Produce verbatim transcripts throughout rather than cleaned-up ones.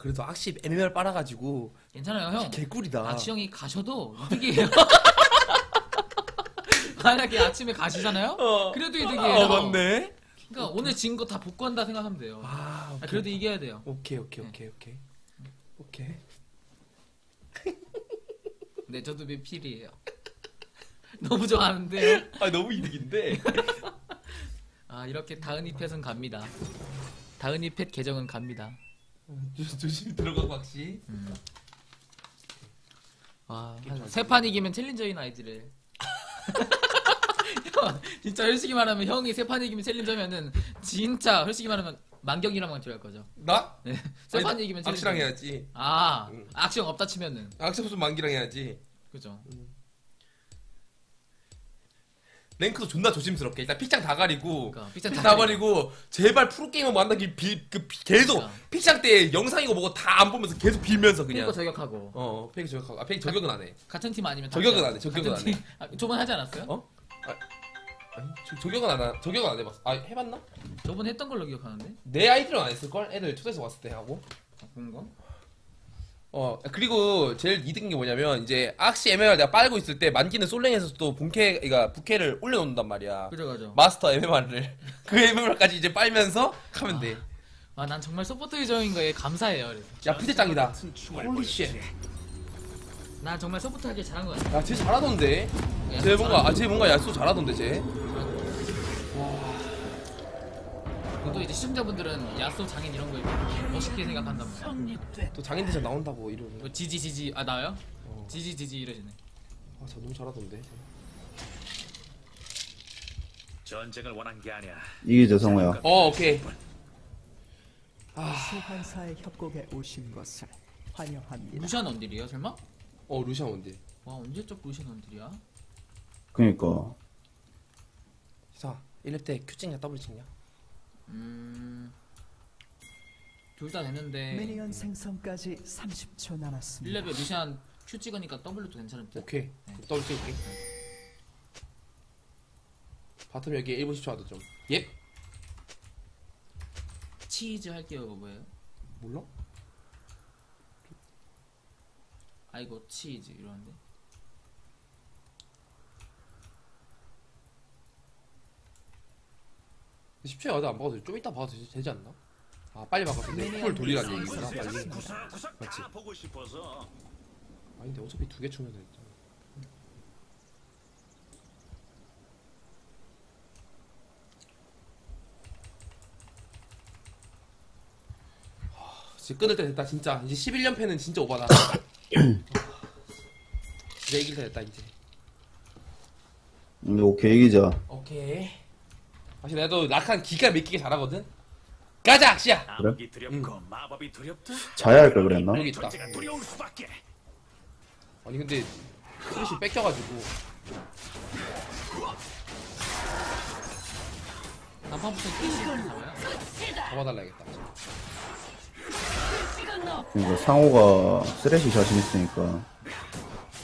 그래도 악시 애니멀 빨아가지고 괜찮아요 형. 개꿀이다. 악시 형이 가셔도 이득이에요. 만약에 아침에 가시잖아요? 어. 그래도 이득이에요. 아, 맞네. 그러니까 오케이. 오늘 진 거 다 복구한다 생각하면 돼요. 아, 아, 그래도 이겨야 돼요. 오케이 오케이 오케이 네. 오케이 오케이. 네 저도 미필이에요. 너무 좋아하는데. 아 너무 이득인데. 아 이렇게 다은이 펫은 갑니다. 다은이 펫 계정은 갑니다. 조심히 들어가고 확실히. 음. 와, 한 세 판 이기면 챌린저인 아이디를. 형, 진짜 혈식이 말하면 형이 세 판 이기면 챌린저면은 진짜 혈식이 말하면 만경이랑 만투할 거죠. 나? 네. 세 판 이기면 챌린저. 악시랑 해야지. 아, 응. 악시 형 없다 치면은. 악시 없으면 만기랑 해야지. 그죠. 음. 랭크도 존나 조심스럽게 일단 픽장 다 가리고 그러니까, 픽장 다, 다 가리고 제발 프로게이머 만나기 비, 그, 비, 계속 그러니까. 픽장 때 영상이고 뭐고 다 안 보면서 계속 빌면서 그냥 페이커 저격하고 어 페이커 저격하고 아 페이커 저격은 안 해. 같은 팀 아니면 저격은 안 해. 저격은 안 해. 아, 저번에 하지 않았어요? 어? 아, 아니, 저, 저격은 안 하, 저격은 안 해봤어. 아 해봤나? 저번에 했던 걸로 기억하는데 내 아이디로 안 했을걸? 애들 초대해서 왔을 때 하고 아, 그런가? 어 그리고 제일 이득인 게 뭐냐면 이제 악시 엠엠알 내가 빨고 있을 때 만기는 솔랭에서 또 본캐 그러니까 부캐를 올려놓는단 말이야. 그죠 그죠. 마스터 엠엠알을 그 엠엠알까지 이제 빨면서 하면 아, 돼. 아 난 정말 서포트 요정인 거에 감사해요. 그래서. 야 피대짱이다. 홀리쉣. 나 정말 서포트 하길 잘한 거 같아. 야 쟤 잘하던데. 쟤 뭔가 아 쟤 뭔가 야수 잘하던데 쟤. 또 이제 시청자분들은 야쏘 장인 이런 거 멋있게 생각한단 말이야. 또 장인 대전 나온다고 이러네. 지지지지 아 나요? 어. 지지지지 이러시네. 아 저 너무 잘하던데. 전쟁을 원한 게 아니야. 이게 저 성호야. 어 오케이. 아 소환사의 협곡에 오신 것을 환영합니다. 루시안 원딜이야 설마? 어 루시안 원딜. 와 언제적 루시안 원딜이야? 그니까. 자 일 렙 때 큐 찍냐 더블 찍냐? 음... 둘 다 되는데 미니언 생성까지 삼십 초 남았습니다. 일 렙에 루시안 Q 찍으니까 W도 괜찮을 듯. 오케이 네. W 찍을게. 바텀 여기 일 분 십 초 하도 좀 예? 치즈 할게요. 이거 뭐예요? 몰라? 아이고 치즈 이러는데 십 초에 와도 안 봐도 되지? 좀 이따 봐도 되지, 되지 않나? 아 빨리 바꿨는데 쿨 돌리라는 얘기구나. 빨리 맞지? 아닌데 어차피 두 개 충전 됐잖아. 하.. 이제 끊을 때 됐다 진짜. 이제 십일 연패는 진짜 오바다. 이제 이길 때 됐다 이제. 음, 오케이 이기자. 오케이 사실 나도 낙한 기가 막히게 잘하거든? 가자 악시야! 그래? 두렵고, 마법이 두렵다? 자야 할걸 그랬나? 여기 있다. 아니 근데 쓰레쉬 뺏겨가지고 난판부터 쓰레쉬를 잡아야 잡아달라야겠다. 그러니까 상호가 쓰레쉬 자신 있으니까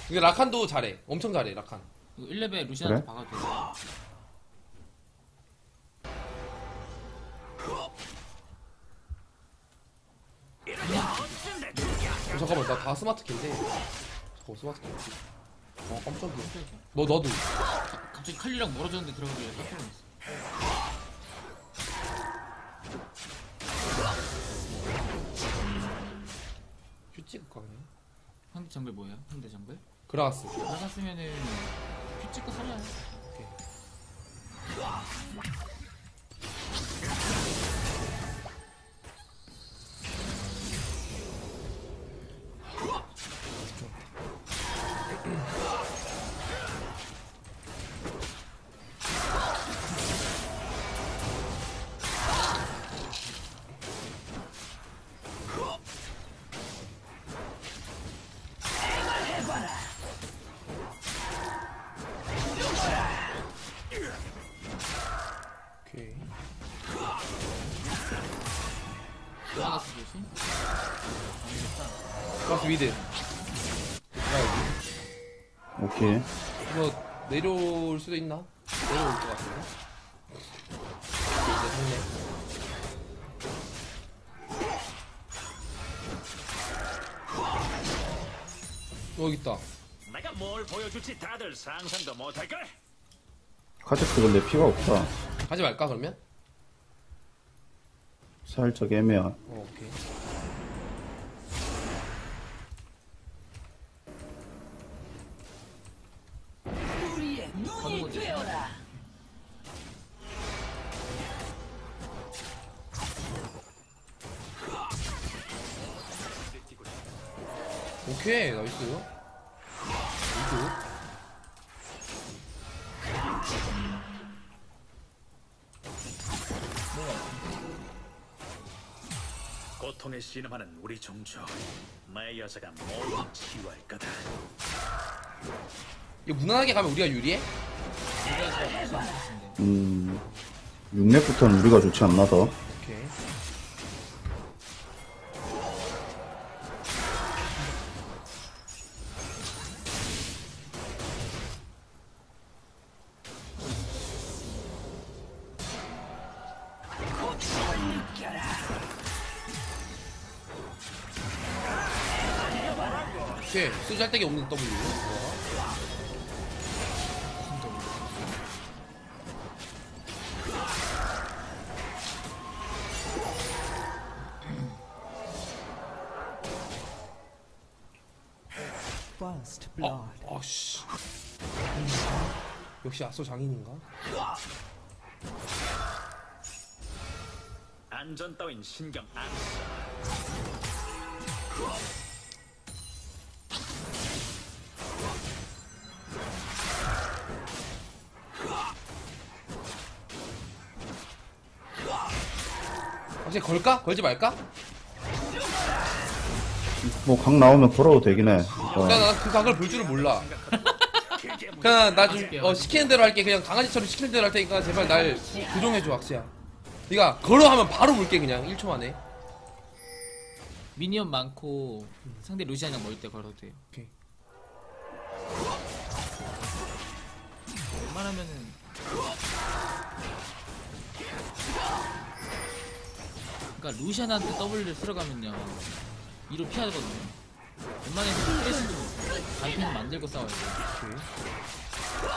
근데 라칸도 잘해. 엄청 잘해 라칸. 일 렙에 루시안한테 그래? 박아줘. 어, 잠깐만 나 다 스마트 캔데. 잠깐 스마트 캔. 어 깜짝이야. 너 너도. 가, 갑자기 칼리랑 멀어졌는데 들어가길래 깜짝 놀랐어. 큐 찍을까 그냥? 상대 정글 뭐예요? 상대 정글? 그라가스. 그라가스면은 큐 찍고 살려야 해. 오케이. 미드. 오케이. 뭐 내려올 수도 있나? 내려올 것 같은데. 이제 여기 있다. 내가 뭘 보여줄지 다들 상상도 못할걸. 카제트 원래 피가 없다. 가지 말까 그러면? 살짝 애매한. 어, 오케이. 우리의 눈이 되어라. 오케이 나이스. 이거. 고통에 신음하는 우리 종족, 나의 여자가 모두 치유할 거다. 이거 무난하게 가면 우리가 유리해? 음... 육 렙부터는 우리가 좋지 않나 더. 오케이. 오케이, 쓰잘데기 없는 W. 아, 아, 씨. 역시 아소 장인인가? 안전 따윈 신경 안 써. 혹시 걸까? 걸지 말까? 뭐 각 나오면 걸어도 되긴 해. 어. 나 그 각을 볼 줄은 몰라. 그냥 나 좀 어, 시키는 대로 할게. 그냥 강아지처럼 시키는 대로 할 테니까 제발 날 조종해줘 악시야. 네가 걸어 하면 바로 물게 그냥 일 초 만에. 미니언 많고 상대 루시안이랑 멀 때 걸어도 돼요. 오케이. 웬만하면은 그러니까 루시안한테 W를 쓸어가면요 이로 피해야 되거든요. 웬만해서 플레이스도 단편 만들고 싸워야 돼요. 오케이.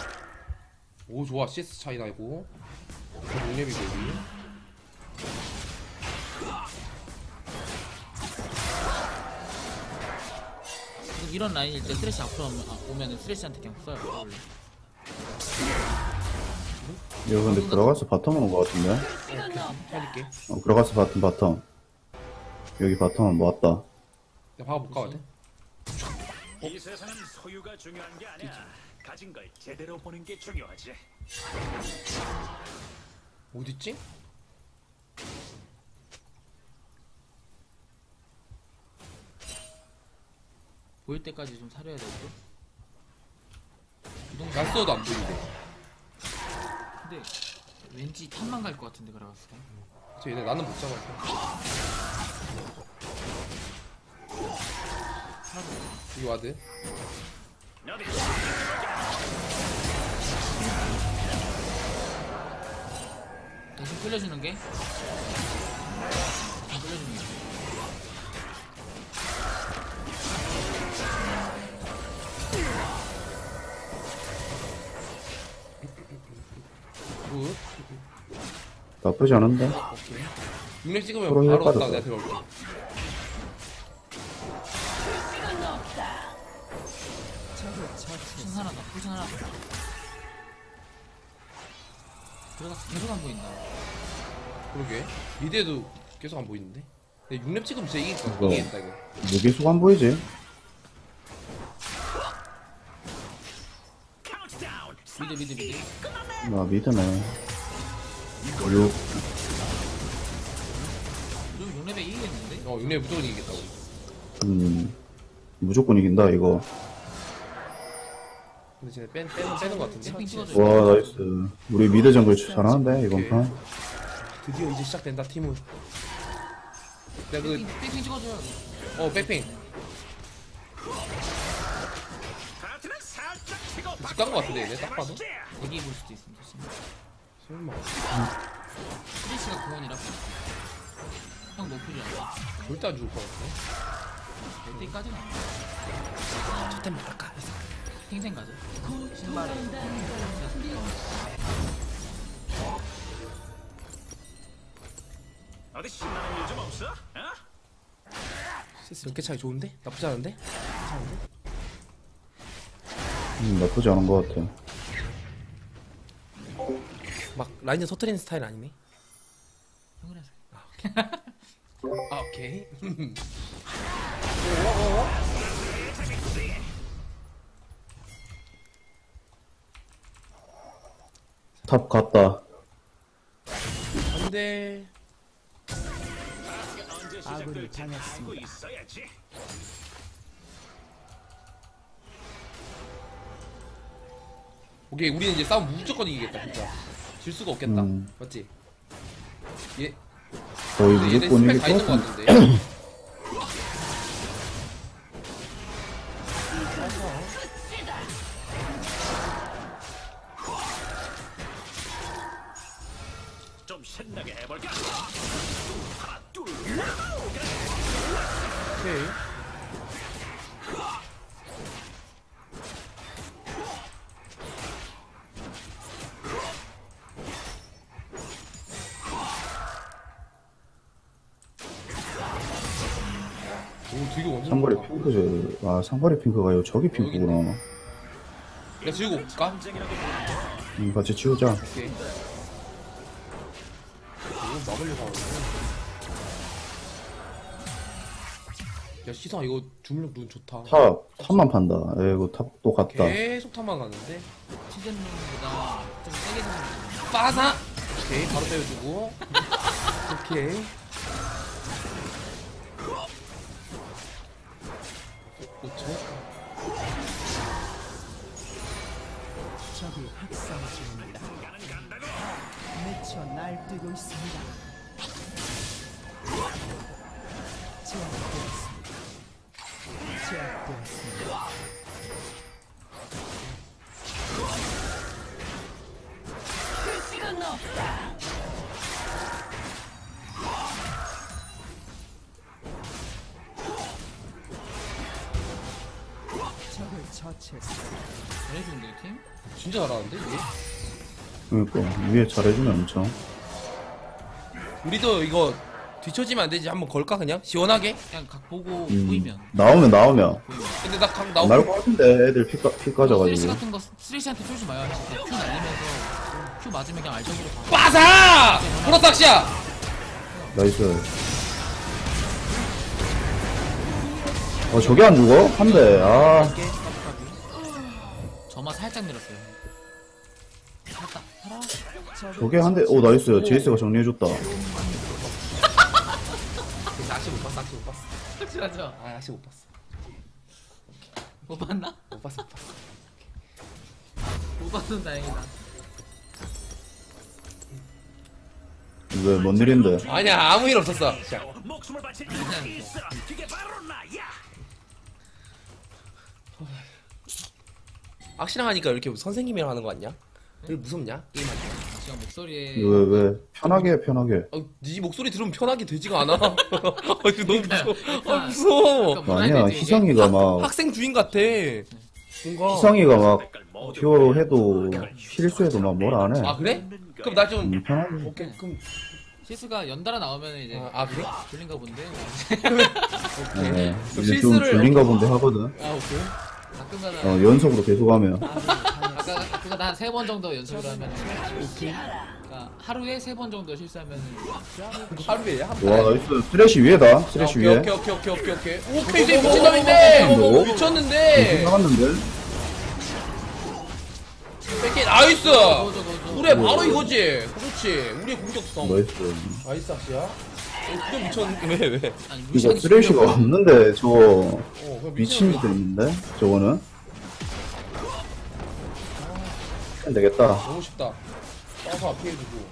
오 좋아. 씨에스 차이 나고 오 렙이고 여기 지금 이런 라인일 때 쓰레쉬 앞으로 오면 쓰레쉬한테 그냥 써요. 이거 근데 들어가서 바텀 오는 거 같은데? 살릴게. 어, 들어가서 바텀 바텀. 여기 바텀은 모았다. 내가 봐볼까 어때? 이 세상은 소유가 중요한 게 아니야. 가진 걸 제대로 보는 게 중요하지. 어딨지? 보일 때까지 좀 사려야 되고. 날 써도 안 보이네. 근데 왠지 탑만 갈 것 같은데 그래가지고. 그치 얘네 나는 못 잡을 거야. 여기 와드. 대신 끌려주는 게. 끌려주는 게. 나쁘지 않은데. 육렙 찍으면 바로 갔다 내가 들어올게. 신선하다. 신선하다. 들어가서 계속 안 보인다. 그러게 미드에도 계속 안 보이는데. 근데 육렙 찍으면 진짜 이기겠다. 어, 이기겠다 이거. 무기수가 뭐 안 보이지. 미드 미드 미드. 나 미드네. 육. 그럼 육 렙에 이기겠는데? 어, 육 렙 무조건 이기겠다고. 음, 무조건 이긴다 이거. 근데 쟤네 뺀, 뺀, 빼는 거 같은데? 와 나이스. 우리 미드 정글 잘하는데 이번 판. 드디어 이제 시작된다 팀은. 내가 그 백핑 찍어줘요. 어 백핑. 집 간 거 같은데 얘네 딱 봐도? 여기 볼 수도 있습니다. 설마. 쓰레쉬가 구원이라 형 노플이야. 절대 안 죽을 것 같아. 엘티까지는 안 돼. 첫템 먹을까 해서 탱생 가자. 신발에 어디 신나는 일 좀 없어? 어? 세스 몇 개 차이 좋은데? 나쁘지 않은데? 괜찮은데? 음, 나쁘지 않은 것 같아. 막 라인을 터트리는 스타일 아니네. 아, 오케이. 아, 오케이. 탑 갔다. 안돼. 아군이 당했습니다. 오케이, 우리는 이제 싸움 무조건 이기겠다. 진짜 질 수가 없겠다. 음. 맞지? 예. 거의 무조건 이길 것 같은데. 좀 신나게 해볼까? 오케이. 상거리 핑크죠. 아, 상거리 핑크가요. 저기 핑크구나. 야, 지우고 올까? 응, 같이 지우자. 오케이. 이거 막으려고 하는데. 야, 시상 이거 주물럭 눈 좋다. 탑, 탑만 판다. 에이고, 탑 또 갔다. 계속 탑만 가는데? 시즌님보다 좀 세게 잡는 빠사! 오케이, 바로 빼주고. 오케이. 적이 학살 중입니다. 미쳐 날뛰고 있습니다. 제압되었습니다. 제압되었습니다. 그 시간은 없다. 잘해주는데 이 팀? 진짜 잘하는데 이게? 그러니까 위에 잘해주면 엄청. 우리도 이거 뒤쳐지면 안 되지. 한번 걸까 그냥? 시원하게? 그냥 각 보고 음. 보이면 나오면 나오면 보이면. 근데 나 각 나오면 나올 것 같은데 애들 피, 피 까져가지고. 쓰레쉬 같은 거 쓰레쉬한테 쫄지 마요. 진짜 큐 날리면서 큐 맞으면 그냥 알적으로 빠사! 프로탁시야! 나이스. 어 저게 안 죽어? 한 대. 아 저만 살짝 늘었어요. 살짝 살아. 저게 한 대. 오 나이스. 제이스가 정리해줬다. 아씨 못 봤어. 아씨 못 봤어. 확실하죠? 아 아씨 못 봤어. 못 봤나? 못 봤어. 못 봤어. 못 봤으면 다행이다. 왜 뭔 일인데? 아니야 아무 일 없었어. 자. 악시랑 하니까 이렇게 선생님이랑 하는 거 같냐? 왜 무섭냐? 게임하니까 지금 목소리에 왜 왜 편하게 편하게 어, 네 목소리 들으면 편하게 되지가 않아. 아, 너무 무서워. 아, 무서워. 아니야 희성이가 막 학생 주인 같아. 뭔가 희성이가 막 듀오로 해도 실수해도 막 뭐라 안 해. 아 그래? 그럼 나 좀 편하게. 오케이 그럼 실수가 연달아 나오면 이제 아, 아 그래? 졸린가 본데. 오케이. 네, 이제 실수를 좀 졸린가 본데 하거든. 아 오케이. 가끔가다 어 연속으로 계속 하면 아까 그거 한 세 번 정도 연속으로 하면 오케이. 그러니까 하루에 세 번 정도 실수하면 하루에 한 번. 와 나이스. 쓰레쉬 위에다. 쓰레쉬 위에. 오케이 오케이 오케이 오케이 오케이. 오케이 이제 미친놈인데. 미쳤는데. 나갔는데. 백개 나이스. 그래 바로 이거지. 그렇지. 우리의 공격성. 나이스. 나이스 아시야. 그냥 미쳤는데 왜 왜? 이거 쓰레쉬가 없는데 저거 미친 게 있는데 저거는 안 되겠다. 너무 쉽다. 빠서 앞에 해주고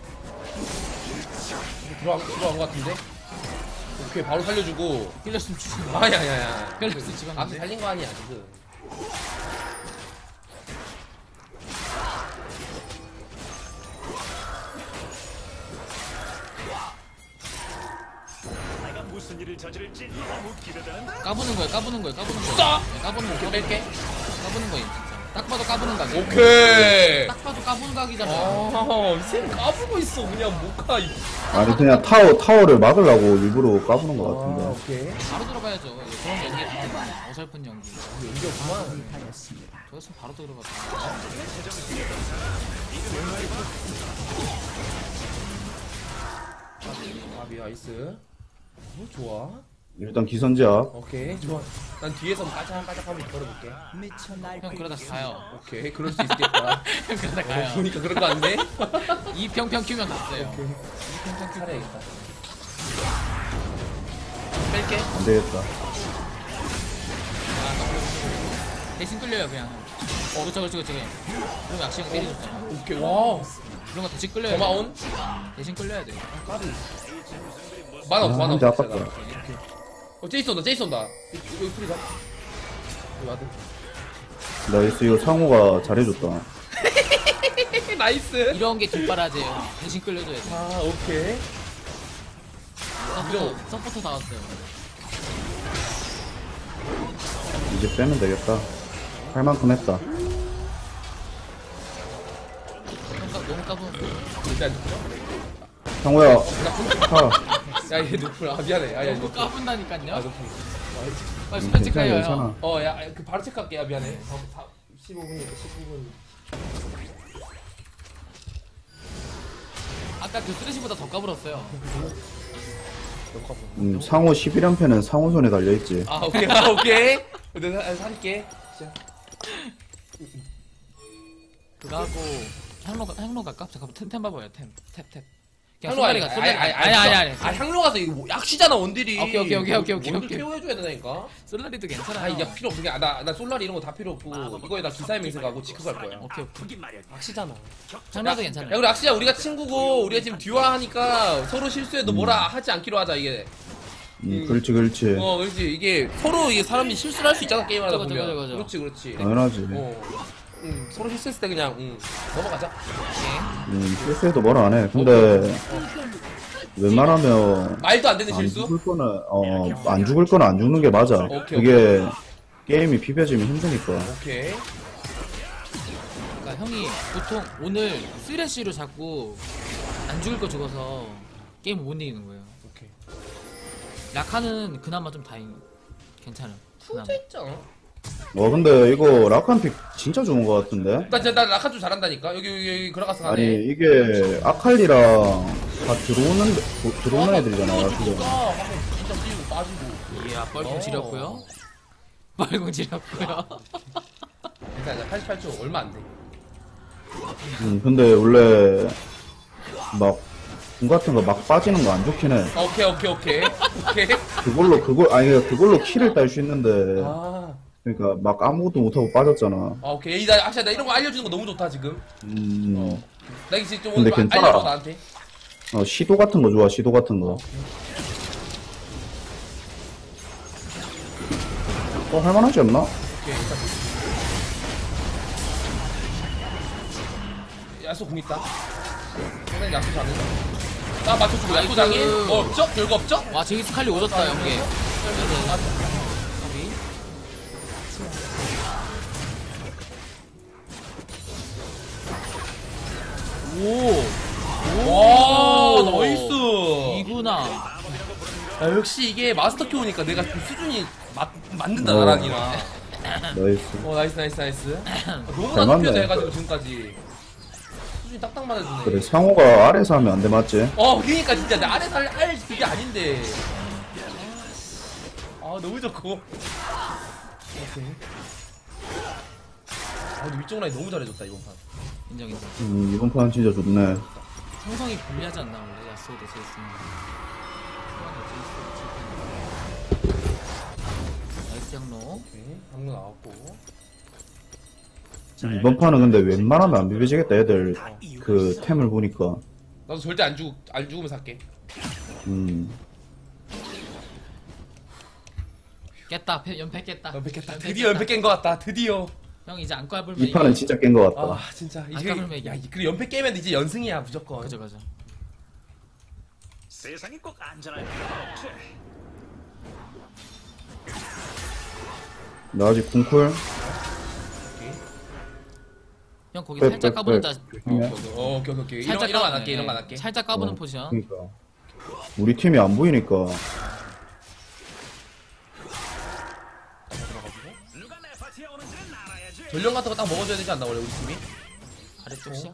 들어간 들어간 것 같은데. 오케이 바로 살려주고. 힐렸으면 죽는 거 아니야 아니야. 힐렸으면 지금 앞에 살린 거 아니야 지금. 무슨 일을 저지를지 너무 기대된다. 까부는 거야, 까부는 거야, 까부는 거야. 네, 까부는 거야. 뺄게. 까부는 거야, 진짜. 딱 봐도 까부는 각이야. 오케이. 딱 봐도 까부는 각이잖아. 아, 쌤 까부고 있어, 그냥 못가. 아니 그냥 타워 타워를 막으려고 일부러 까부는 거 같은데. 아, 오케이. 바로 들어가야죠. 그런 연기 같은 어설픈 연기. 연기 그만. 저였으면 바로 들어갔다. 아비 아이스. 오, 좋아. 일단 기선제압. 오케이 좋아. 난 뒤에서 까짝까짝하면 걸어볼게. 형 그러다 가요. 오케이 그럴 수 있겠다. 형 그러다 가요. 어, 보니까 그런 거 안 돼? 이 평평 큐면 갔어요. 이평평 큐 살아야겠다. 뺄게. 안 되겠다. 아, 대신 뚫려요 그냥. 어 그렇죠 그렇죠 그렇죠. 그럼 악시형 때려줬잖아. 오케이 와. 그런 거 대신 끌려야 돼. 고마운. 대신 끌려야 돼. 까비. 만 없어, 만 없어. 어, 제이스 온다, 제이스 온다. 여기 프리다. 여기 와드. 나이스, 이거 상호가 잘해줬다. 나이스. 이런 게 뒷바라지예요. 대신 끌려줘야 돼. 아, 오케이. 서포터, 서포터 나왔어요. 이제 빼면 되겠다. 할 만큼 했다. 너무 까불어. 일단 상호야. 타. 야, 얘 누플. 아, 미안해. 아, 야, 이거 까분다니까요. 아, 누플. 빨리 반칙해요. 어, 야, 그 바로 체크할게. 야, 미안해. 십오 분이에요. 십오 분. 아까 그 쓰레쉬보다 더 까불었어요. 음, 상호 십일 연패는 상호 손에 달려 있지. 아, 오케이. 아, 오케이. 내가 살게. 진짜. 그거 하고 향로가 향로가 까? 잠깐만. 템템 봐 봐요. 템. 탭 탭. 향로 아니 가 아니 아니 아니 아 향로 가서 이거 약시잖아 원딜이. 오케이 오케이 오케이 오케이 오케이 원딜 케어 해줘야 된다니까. 솔라리도 괜찮아. 아 이게 필요 없게 나나 솔라리 이런 거 다 필요 없고 아, 이거에다 기사의 맹세 가고 지크 갈 거야. 오케이 오케이 약시잖아. 향로도 괜찮아. 야 우리 약시야 우리가 친구고 우리가 지금 듀오 하니까 서로 실수해도 음. 뭐라 하지 않기로 하자 이게. 음, 음. 그렇지 그렇지. 어 그렇지 이게 서로 이게 사람이 실수를 할 수 있잖아 게임 하다 보면. 맞아, 맞아. 그렇지 그렇지. 당연하지. 어. 응, 서로 실수했을 때 그냥 응, 넘어가자. 음, 실수해도 뭐라 안 해. 근데 어. 웬만하면 말도 안 되는 실수? 안 죽을 거는 어, 안 죽을 거는 안 죽는 게 맞아. 오케이, 그게 오케이. 게임이 피벼지면 힘드니까. 오케이. 그러니까 형이 보통 오늘 쓰레쉬로 자꾸 안 죽을 거 죽어서 게임 못 이기는 거예요. 오케이. 라카는 그나마 좀 다행. 괜찮아. 투자 있잖아. 어 근데 이거 라칸픽 진짜 좋은 거 같은데? 나 진짜 나 라칸 좀 잘한다니까? 여기 여기 여기 그라가스 가네. 아니 이게 아칼리랑 다 들어오는 들어오는 아, 애들이잖아. 아 진짜 뛰고 빠지고. 이야 뻘궁 지렸고요. 뻘궁 지렸고요. 일단 팔십팔 초 얼마 안 돼. 음 근데 원래 막 공 같은 거 막 빠지는 거 안 좋긴 해. 오케이 오케이 오케이 오케이. 그걸로 그걸 아니 그걸로 키를 딸 수 있는데. 아. 그러니까 막 아무것도 못하고 빠졌잖아. 아 오케이 나 악시야 나 이런 거 알려주는 거 너무 좋다 지금. 음. 어. 나 이제 좀 오늘 알려줘 나한테. 어 시도 같은 거 좋아 시도 같은 거. 어 할만하지 않나? 오케이. 야수 공 있다. 상당히 야수 잘했어. 나 맞춰주고 야수 장이. 어 없죠? 별거 없죠? 와 제이스 칼리 오졌다 아, 여기. 오! 오! 나이스! 이구나. 야, 역시 이게 마스터 키우니까 내가 좀 수준이 맞, 맞는다, 어. 나랑이랑. 나이스. 어, 나이스, 나이스, 나이스. 너무나 높여져 해가지고 지금까지. 수준이 딱딱 맞아주네. 그래, 상호가 아래에서 하면 안 돼, 맞지? 어, 그니까 진짜. 내 아래에서 할, 할 그게 아닌데. 아, 너무 좋고. 오케이. 아, 근데 위쪽 라인 너무 잘해줬다, 이번 판. 인정, 인정. 음, 이번 판 진짜 좋네. 성성이 불리하지 않나, 원래? 야스오도 제이스. 나이스 양로. 오케이. 양로 나왔고. 이번 판은 근데 웬만하면 안 비벼지겠다, 애들. 어. 그, 템을 보니까. 나도 절대 안 죽, 안 죽으면 살게. 음. 깼다, 연패 깼다. 연패 깼다. 드디어 연패 깬 것 같다, 드디어. 형 이제 안 까불면 이 판은 진짜 깬 것 같다. 아 진짜 안 까불면 야 그리고 연패 게임에 이제 연승이야 무조건. 그죠 그죠. 세상이 꼭 안전할 필요가 없지. 나 아직 궁쿨. 형 거기 백, 살짝 까부는다. 어, 오케이 오케이. 살짝 이런 거 안 할게. 이런 거 안 할게. 살짝 까부는 어, 포지션. 그러니까. 우리 팀이 안 보이니까. 전령 같은 거 딱 먹어줘야 되지 않나 원래 우리 팀이? 아래쪽이야?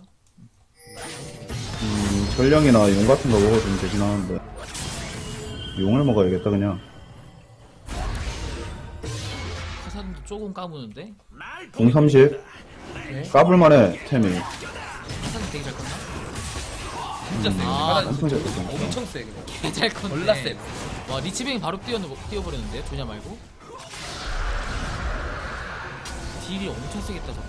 음, 전령이나 용 같은 거 먹어주면 되긴 하는데 용을 먹어야겠다 그냥. 카산도 조금 까무는데? 공 삼십? 네? 까불만해 템이. 카산도 되게 잘 껐나? 진짜 음, 세. 아, 엄청 잘 껐어. 엄청 세. 잘 껐네. 졸라 세. 와 리치뱅이 바로 뛰어, 뛰어버렸는데 조냐 말고? 딜이 엄청 세겠다 저거.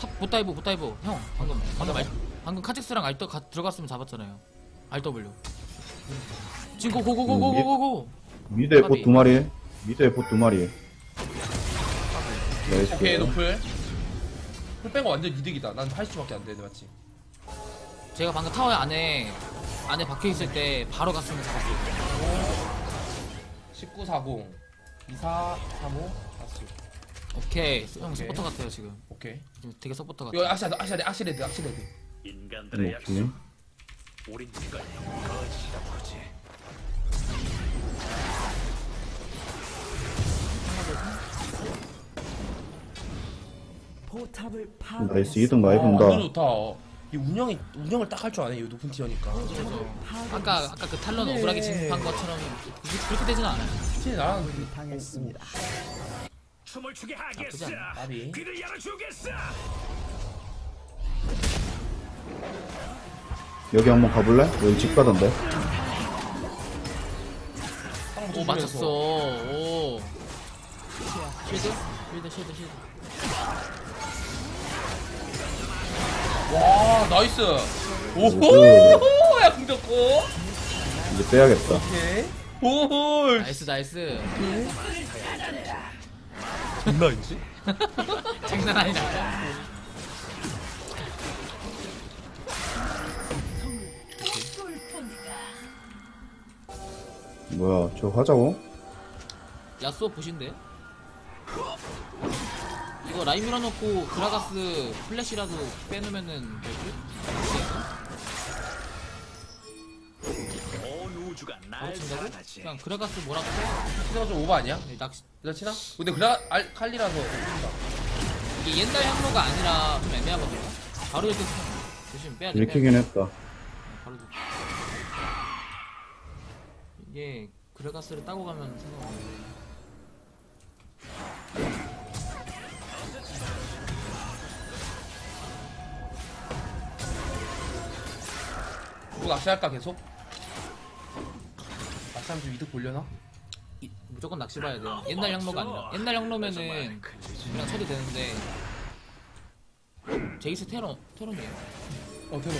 탑 보따이브 보따이브 형 방금 방금 알, 방금 카직스랑 알더 가, 들어갔으면 잡았잖아요. 알더블유. 지금 고고고고고고고. 미드 에포 두 마리. 미드 에포 두 마리. 나이스. 오케이 노플. 풀 뺀 거 완전 이득이다. 난 팔십 초밖에 안 돼, 맞지? 제가 방금 타워 안에 안에 박혀 있을 때 바로 갔으면 잡았어요. 십구 사십. 이사 삼오 아스. 오케이. 형 서포터 같아요 지금. 오케이. 지금 되게 서포터 같아. 아시 아시 아시 레드 아시 레드. 인간들의 약속. 오린지가 거짓이라고 하지. 포탑을 파괴. 나이스 이등 많이 본다. 완전 좋다. 이 운영이 운영을 딱 할 줄 아네. 이 높은 티어니까. 아까 아까 그 탈론 억울하게 진입한 것처럼 이게 그렇게 되지는 않아요. 진짜 나랑 그렇게 당했습니다. 춤을 추게 하겠어. 귀를 열어 주겠어. 여기 한번 가볼래? 여기 집 가던데. 오 맞췄어. 오. 쉴드 쉴드 쉴드 쉴드. 와 나이스. 오호 야 궁졌고 이제 빼야겠다. 오케이. 오호 나이스 나이스. 장난이지? 장난 아니다. 뭐야 저 화자고? 야쏘 보신데? 이거 라인 밀어놓고 그라가스 플래시라도 빼놓으면은 되지? 어, 그냥 그라가스 뭐라고 해? 치나가 좀 오버 아니야? 낚시 치나? 근데 그라 알 칼리라서 이게 옛날 향로가 아니라 좀 애매하거든요. 바로 이렇게 조심 빼야 돼. 읽히긴 했다. 바로 조심. 이게 그라가스를 따고 가면 생각나는데. 또 낚시할까 계속? 낚시하면 좀 이득 보려나? 이, 무조건 낚시 봐야 돼요. 옛날 향로가 아니라. 옛날 향로면은 그냥 처리되는데 제이스 테론, 테론이에요. 어 테론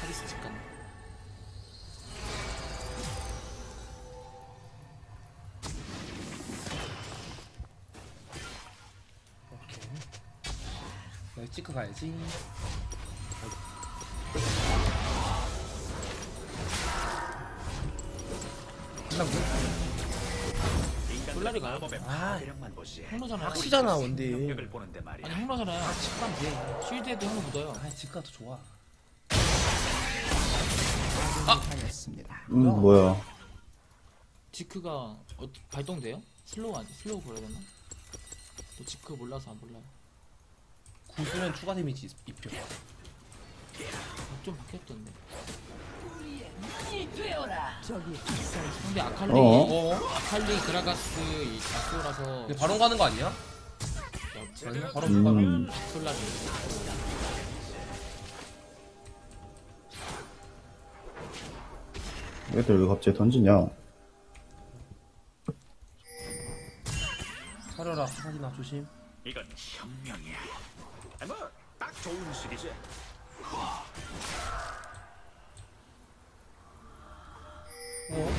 하디스 직관. 오케이 여기 찍고 가야지. 솔라리 가요? 아, 흑로잖아. 확시잖아 원디. 아니 흑로잖아. 아, 직감 돼. 쉴드에도 흑로 묻어요. 아, 직감 더 좋아. 아, 음, 뭐야? 뭐야? 지크가 어, 발동돼요? 슬로우 아니? 슬로우 걸어야 되나? 또 지크 몰라서 안 몰라요. 구슬은 추가 데미지 입혀. 좀 바뀌었던데. 근데 아칼리, 어? 아칼리 그라가스 이 작소라서 바로 가는 거 아니야? 야, 바로 가면 솔라리. 얘들 왜 갑자기 던지냐? 차려라, 하지마 조심. 이건 혁명이야. 뭐 딱 좋은 시기지. 어? 어?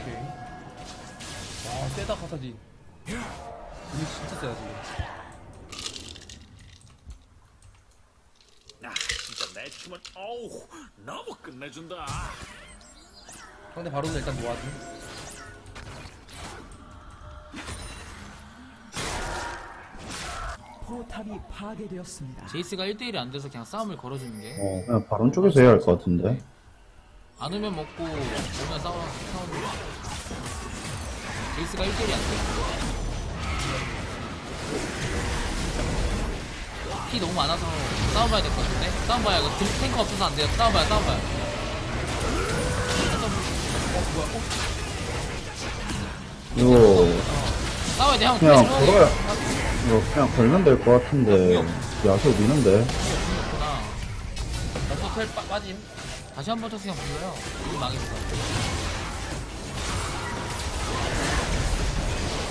오케이. 와 세다 카사딘. 이거 진짜 세다 지금. 진짜 내 춤은 어우 너무 끝내준다. 상대 바로는 일단 모아줘. 포탑이 파괴되었습니다. 제이스가 일 대 일이 안 돼서 그냥 싸움을 걸어주는 게. 어, 그냥 바론 쪽에서 해야 할 것 같은데. 안 오면 먹고 오면 싸워 싸우는 거. 제이스가 일 대 일이 안 돼. 피 너무 많아서 싸움 봐야 될 것 같은데? 싸움 봐야 이거 탱커 없어서 안 돼요. 싸움 봐야, 싸움 봐야. 어, 뭐야, 어? 이거. 싸워야 돼, 형. 그냥 걸어야. 이거 그냥 걸면 될 것 같은데. 야수 미는데. 나도 털 빠짐. 다시 한번 쳐서 그냥 불러요. 이거 망했어.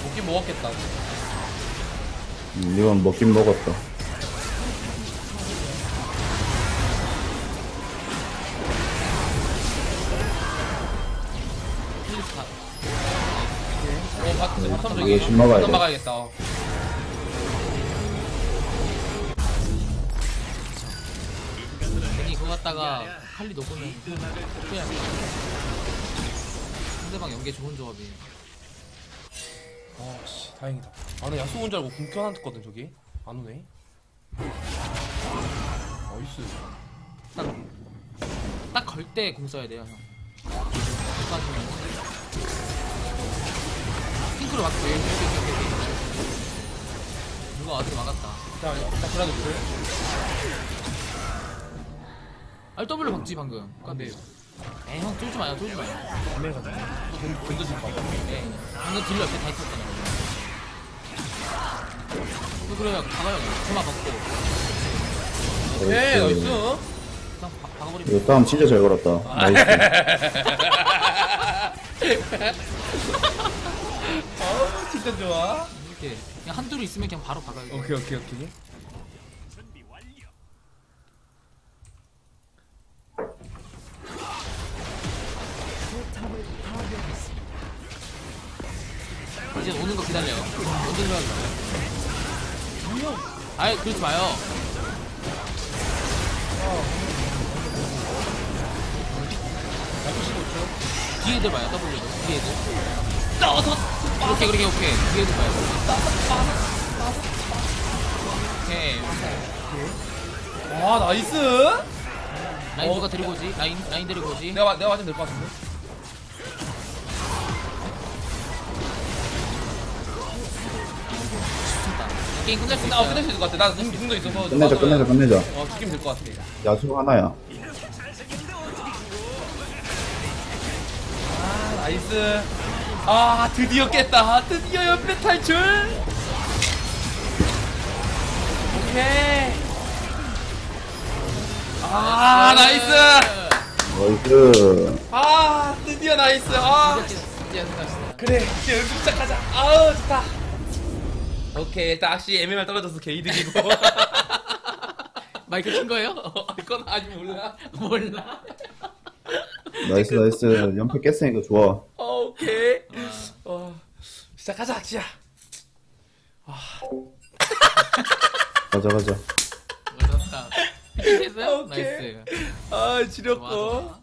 먹긴 먹었겠다. 음, 이건 먹긴 먹었다. 이게 신 막아야 돼. 막아야겠다. 어. 괜히 그거 갖다가 칼리 녹으면 그냥 상대방 연계 좋은 조합이에요. 아씨 다행이다. 아 나 약속 온 줄 알고 궁 켜놨거든 저기. 안 오네. 나이스. 딱 걸 때 궁 써야 돼요 형. 핑크로 막고 얘 누가 와서 막았다. 자, 딱 그라도 그래. 알 더블로 박지 방금. 근데 에이 형 쫄지 마요, 쫄지 마요. 안에 갔다. 건져진 거. 네. 방금 딜러 옆에 다 있었잖아. 또 그래요, 박아요. 주마 박고. 오케이, 나이스. 그냥 박아버리면. 이거 다음 진짜 잘 걸었다. 나이스. 어 진짜 좋아. 이렇게 그냥 한둘이 있으면 그냥 바로 박아야 돼. 오케이 오케이 오케이. 준비 완료. 포탑을 파괴했습니다. 이제 오는 거 기다려요. 언제 들어갈까요? 아예 그러지 마요. 어. 뒤에 들어봐요. W 뒤에 들. 떠서 오케이 그렇게 오케이 뒤에도 봐요. 오케이 오케이. 와 나이스. 라인 누가 데리고 오지? 라인 라인 데리고 오지? 내가 내가 맞으면 될 것 같은데. 게임 끝날 수 있어. 끝날 수 있을 것 같아. 나 능도 있어서. 끝내자 끝내자 끝내자. 어 죽이면 될 것 같아. 야수 하나야. 아 나이스. 아 드디어 깼다. 드디어 연패 탈출. 오케이. 아 나이스. 나이스. 아 드디어 나이스. 아 그래 이제 연습 시작하자. 아우 좋다. 오케이 다시 엠엠알 떨어져서 개이득이고. 마이크 킨 거예요? 그건 아직 몰라. 몰라. 나이스 나이스. 연패 깼으니까 좋아. 오케이. 어, 시작하자, 악시야. 아. 가자, 가자. 맞았다. 피켓했어요? 나이스. 아, 지렸고.